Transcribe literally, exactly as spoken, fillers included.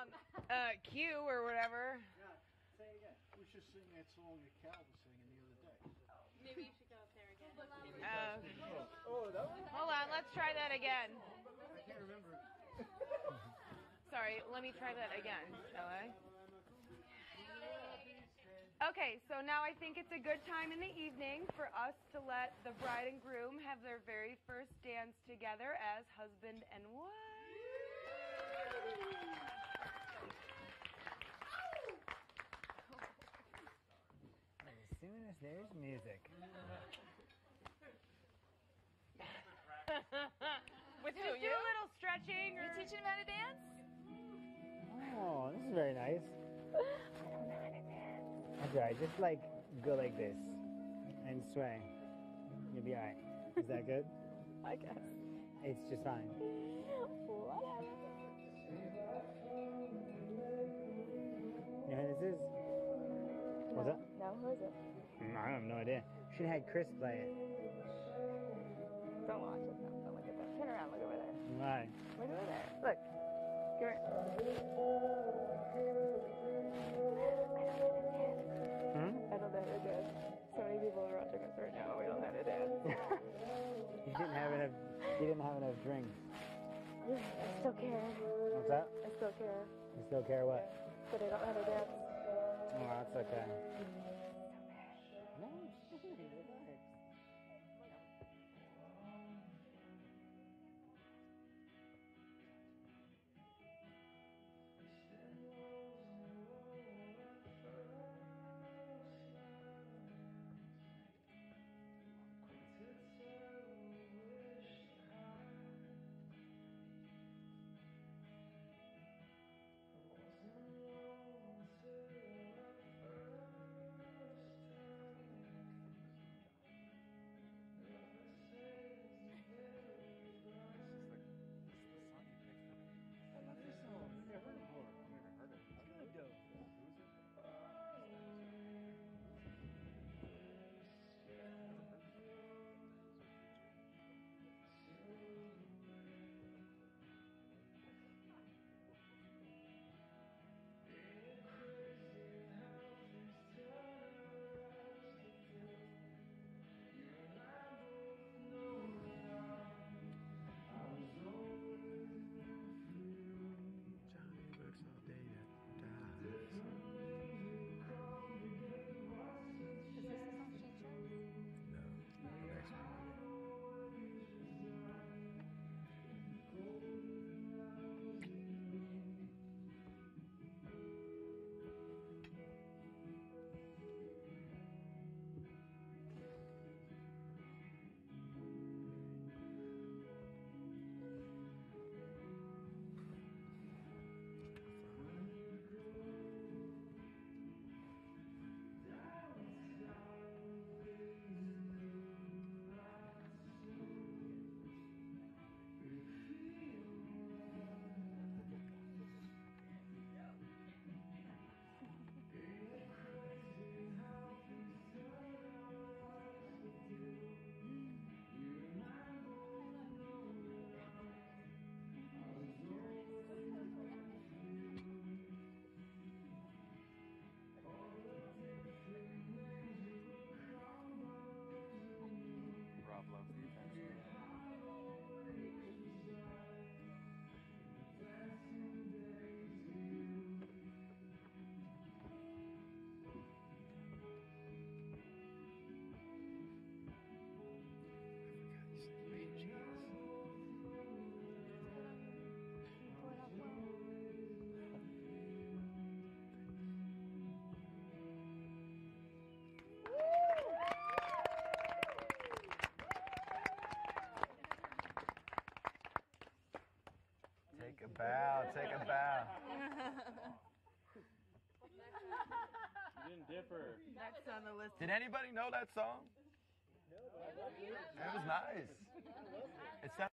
um, uh, Q or whatever. Yeah, say it again. We should sing that song that Cal was singing the other day. Maybe you should go up there again. Uh, oh, that one? Hold on, let's try that again. I can't remember. Sorry, let me try that again, shall I? Okay, so now I think it's a good time in the evening for us to let the bride and groom have their very first dance together as husband and wife. As soon as there's music. With who, you? A little stretching. Or... Are you teaching him how to dance? Oh, this is very nice. I don't know how to dance. That's right. Just like go like this and sway. You'll be alright. Is that good? I guess. It's just fine. Whatever. You know who this is? No. What's up? No, who is it? I have no idea. Should have had Chris play it. Don't watch it. No, don't look at that. Turn around. Look over there. Why? Look over there. Look. Right. Hmm? I don't know how to dance. So many people are watching us right now. We don't know how to dance. You didn't have enough. You didn't have enough drinks. I still care. What's that? I still care. You still care what? But I don't know how to dance. Oh, that's okay. It's okay. No, take a bow, take a bow. You didn't differ. Next on the list. Did anybody know that song? No, it was nice. It sounded